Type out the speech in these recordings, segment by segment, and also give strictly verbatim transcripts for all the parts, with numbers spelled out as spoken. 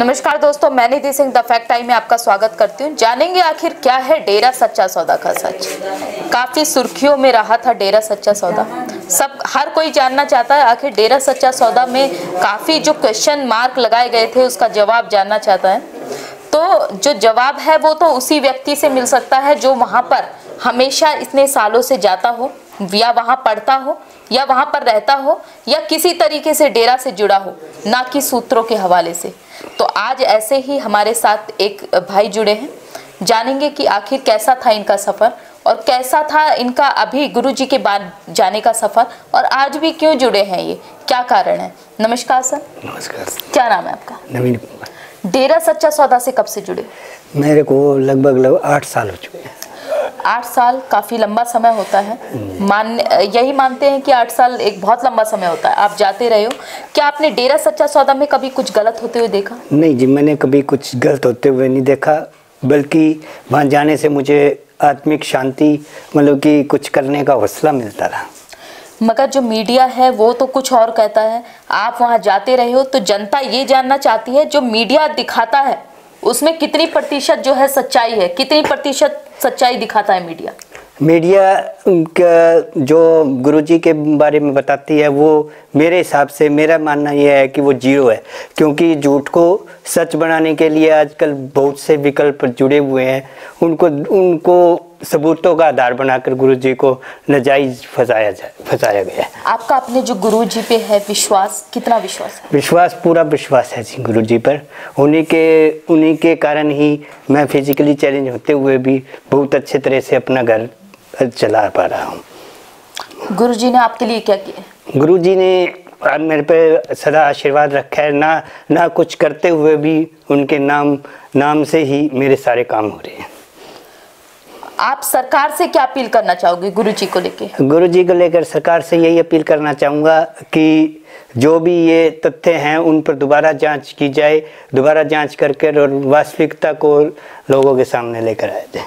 नमस्कार दोस्तों, मैं Nidhi Singh the fact time में आपका स्वागत करती हूँ। जानेंगे आखिर क्या है डेरा सच्चा सौदा का सच। काफी सुर्खियों में रहा था डेरा सच्चा सौदा। सब हर कोई जानना चाहता है आखिर डेरा सच्चा सौदा में काफी जो क्वेश्चन मार्क लगाए गए थे उसका जवाब जानना चाहता है। तो जो जवाब है वो तो उसी व्यक्ति से मिल सकता है जो वहाँ पर हमेशा इतने सालों से जाता हो, या वहाँ पढ़ता हो, या वहाँ पर रहता हो, या किसी तरीके से डेरा से जुड़ा हो, ना कि सूत्रों के हवाले से। तो आज ऐसे ही हमारे साथ एक भाई जुड़े हैं। जानेंगे कि आखिर कैसा था इनका सफ़र और कैसा था इनका अभी गुरुजी के बाद जाने का सफ़र, और आज भी क्यों जुड़े हैं, ये क्या कारण है। नमस्कार सर। नमस्कार। क्या नाम है आपका? नवीन कुमार। डेरा सच्चा सौदा से कब से जुड़े? मेरे को लगभग लगभग आठ साल हो चुके हैं। आठ साल काफी लंबा समय होता है। मान यही मानते हैं कि आठ साल एक बहुत लंबा समय होता है। आप जाते रहे हो। क्या आपने डेरा सच्चा सौदा में कभी कुछ गलत होते हुए देखा? नहीं जी, मैंने कभी कुछ गलत होते हुए नहीं देखा, बल्कि वहाँ जाने से मुझे आत्मिक शांति, मतलब कि कुछ करने का हौसला मिलता रहा। मगर जो मीडिया है वो तो कुछ और कहता है। आप वहाँ जाते रहे हो तो जनता ये जानना चाहती है जो मीडिया दिखाता है उसमें कितनी प्रतिशत जो है सच्चाई है, कितनी प्रतिशत सच्चाई दिखाता है मीडिया। मीडिया का जो गुरुजी के बारे में बताती है वो मेरे हिसाब से, मेरा मानना यह है कि वो जीरो है, क्योंकि झूठ को सच बनाने के लिए आजकल बहुत से विकल्प जुड़े हुए हैं। उनको उनको सबूतों का आधार बनाकर गुरुजी को नाजायज फंसाया जाए फंसाया गया है। आपका अपने जो गुरुजी पे है विश्वास, कितना विश्वास है? विश्वास, पूरा विश्वास है जी गुरुजी पर। उन्हीं के उन्हीं के कारण ही मैं फिजिकली चैलेंज होते हुए भी बहुत अच्छे तरह से अपना घर चला पा रहा हूँ। गुरुजी ने आपके लिए क्या किया? गुरुजी ने आज मेरे पे सदा आशीर्वाद रखा है। ना ना कुछ करते हुए भी उनके नाम नाम से ही मेरे सारे काम हो रहे हैं। आप सरकार से क्या अपील करना चाहोगे गुरुजी को लेकर? गुरुजी को लेकर सरकार से यही अपील करना चाहूँगा कि जो भी ये तथ्य हैं उन पर दोबारा जांच की जाए, दोबारा जांच करके और वास्तविकता को लोगों के सामने लेकर आए थे।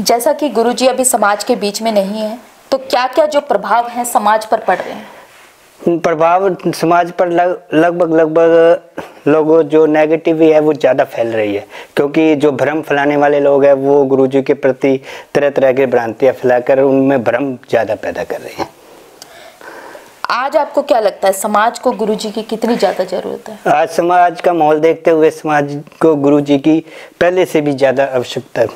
जैसा कि गुरुजी अभी समाज के बीच में नहीं है, तो क्या क्या जो प्रभाव हैं समाज पर पड़ रहे हैं? प्रभाव समाज पर लगभग लगभग लोगों जो नेगेटिव है वो ज़्यादा फैल रही है, क्योंकि जो भ्रम फैलाने वाले लोग हैं वो गुरुजी के प्रति तरह तरह के भ्रांतियाँ फैलाकर उनमें भ्रम ज़्यादा पैदा कर रहे हैं। आज आपको क्या लगता है समाज को गुरुजी की कितनी ज़्यादा ज़रूरत है? आज समाज का माहौल देखते हुए समाज को गुरुजी की पहले से भी ज़्यादा आवश्यकता है।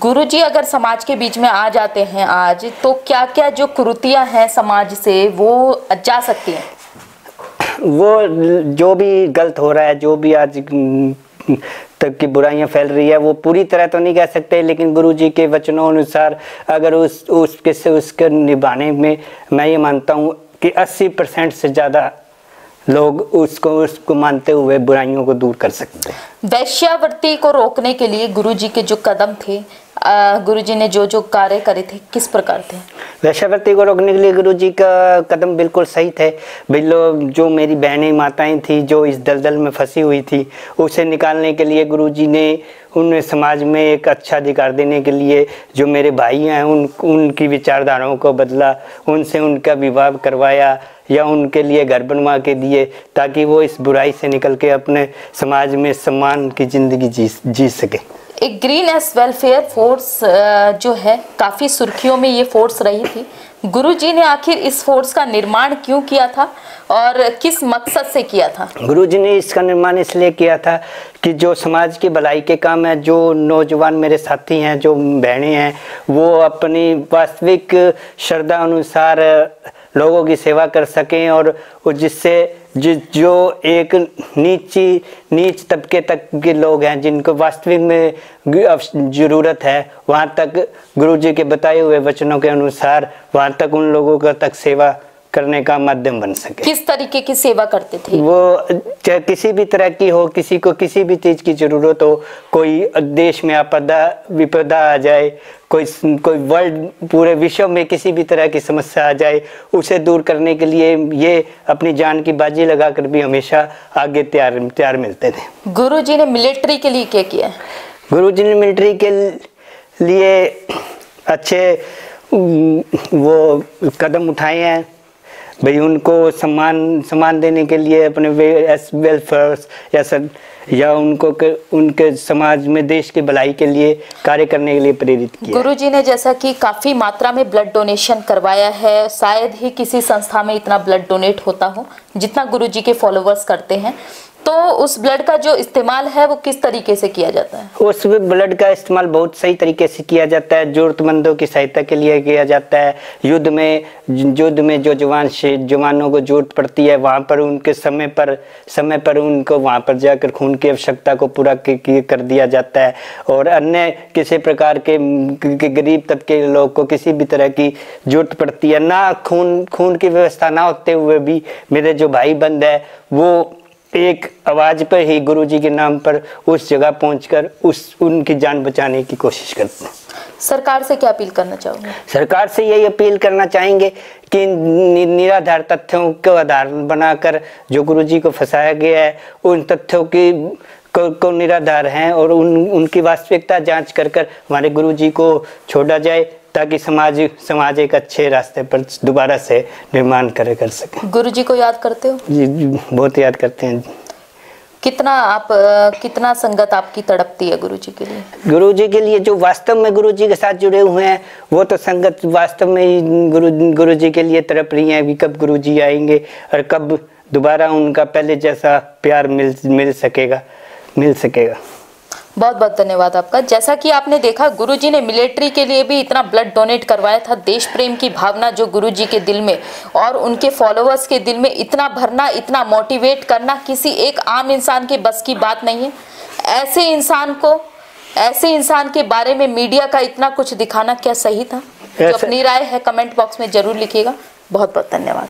गुरुजी अगर समाज के बीच में आ जाते हैं आज, तो क्या क्या जो कुरीतियां हैं समाज से वो जा सकती हैं? वो जो भी गलत हो रहा है, जो भी आज तक की बुराइयां फैल रही है, वो पूरी तरह तो नहीं कह सकते, लेकिन गुरुजी के वचनों अनुसार अगर उस उसके से उसके निभाने में मैं ये मानता हूँ कि अस्सी परसेंट से ज़्यादा लोग उसको उसको मानते हुए बुराइयों को दूर कर सकते हैं। वैश्यावृत्ति को रोकने के लिए गुरुजी के जो कदम थे, गुरुजी ने जो जो कार्य करे थे, किस प्रकार थे? वैश्यावृत्ति को रोकने के लिए गुरुजी का कदम बिल्कुल सही थे। बिल्कुल जो मेरी बहनें माताएं थी जो इस दलदल में फंसी हुई थी, उसे निकालने के लिए गुरुजी ने उन्हें समाज में एक अच्छा अधिकार देने के लिए जो मेरे भाई हैं उन उनकी विचारधाराओं को बदला, उनसे उनका विवाह करवाया या उनके लिए घर बनवा के दिए, ताकि वो इस बुराई से निकल के अपने समाज में सम्मान की ज़िंदगी जी जी सके। एक ग्रीन एस वेलफेयर फोर्स जो है, काफ़ी सुर्खियों में ये फोर्स रही थी। गुरुजी ने आखिर इस फोर्स का निर्माण क्यों किया था और किस मकसद से किया था? गुरुजी ने इसका निर्माण इसलिए किया था कि जो समाज की भलाई के काम है, जो नौजवान मेरे साथी हैं, जो बहनें हैं, वो अपनी वास्तविक श्रद्धा अनुसार लोगों की सेवा कर सकें, और जिससे जो एक नीची नीच तबके तक के लोग हैं जिनको वास्तविक में ज़रूरत है, वहाँ तक गुरुजी के बताए हुए वचनों के अनुसार वहाँ तक उन लोगों का तक सेवा करने का माध्यम बन सके। किस तरीके की सेवा करते थे वो? चाहे किसी भी तरह की हो, किसी को किसी भी चीज़ की ज़रूरत हो, कोई देश में आपदा विपदा आ जाए, कोई कोई वर्ल्ड पूरे विश्व में किसी भी तरह की समस्या आ जाए, उसे दूर करने के लिए ये अपनी जान की बाजी लगाकर भी हमेशा आगे तैयार तैयार मिलते थे। गुरुजी ने मिलिट्री के लिए क्या किया? गुरुजी ने मिलिट्री के लिए अच्छे वो कदम उठाए हैं। भाई उनको सम्मान सम्मान देने के लिए अपने एस वेलफेयर या सर या उनको के, उनके समाज में देश के भलाई के लिए कार्य करने के लिए प्रेरित किया। गुरुजी ने जैसा कि काफ़ी मात्रा में ब्लड डोनेशन करवाया है, शायद ही किसी संस्था में इतना ब्लड डोनेट होता हो जितना गुरुजी के फॉलोअर्स करते हैं। तो उस ब्लड का जो इस्तेमाल है वो किस तरीके से किया जाता है? उस ब्लड का इस्तेमाल बहुत सही तरीके से किया जाता है, जरूरतमंदों की सहायता के लिए किया जाता है। युद्ध में युद्ध में जो जवान जवानों को जरूरत पड़ती है वहाँ पर उनके समय पर समय पर उनको वहाँ पर जाकर खून की आवश्यकता को पूरा कर दिया जाता है। और अन्य किसी प्रकार के गरीब तबके के लोग को किसी भी तरह की जरूरत पड़ती है ना, खून खून की व्यवस्था ना होते हुए भी मेरे जो भाई बंद है वो एक आवाज पर ही गुरुजी के नाम पर उस जगह पहुंचकर उस उनकी जान बचाने की कोशिश करते हैं। सरकार से क्या अपील करना चाहोगे? सरकार से यही अपील करना चाहेंगे कि निराधार तथ्यों को आधार बनाकर जो गुरुजी को फंसाया गया है उन तथ्यों की को, को निराधार हैं और उन उनकी वास्तविकता जांच कर कर हमारे गुरुजी को छोड़ा जाए ताकि समाज समाज एक अच्छे रास्ते पर दोबारा से निर्माण करे कर सके। गुरुजी को याद करते हो? जी, जी बहुत याद करते हैं। कितना आप कितना संगत आपकी तड़पती है गुरुजी के लिए? गुरुजी के लिए जो वास्तव में गुरुजी के साथ जुड़े हुए हैं वो तो संगत वास्तव में ही गुरु गुरुजी के लिए तड़प रही है कि कब गुरुजी आएंगे और कब दोबारा उनका पहले जैसा प्यार मिल मिल सकेगा मिल सकेगा। बहुत बहुत धन्यवाद आपका। जैसा कि आपने देखा गुरुजी ने मिलिट्री के लिए भी इतना ब्लड डोनेट करवाया था। देश प्रेम की भावना जो गुरुजी के दिल में और उनके फॉलोअर्स के दिल में इतना भरना, इतना मोटिवेट करना किसी एक आम इंसान के बस की बात नहीं है। ऐसे इंसान को, ऐसे इंसान के बारे में मीडिया का इतना कुछ दिखाना क्या सही था? जो अपनी राय है कमेंट बॉक्स में जरूर लिखिएगा। बहुत बहुत धन्यवाद।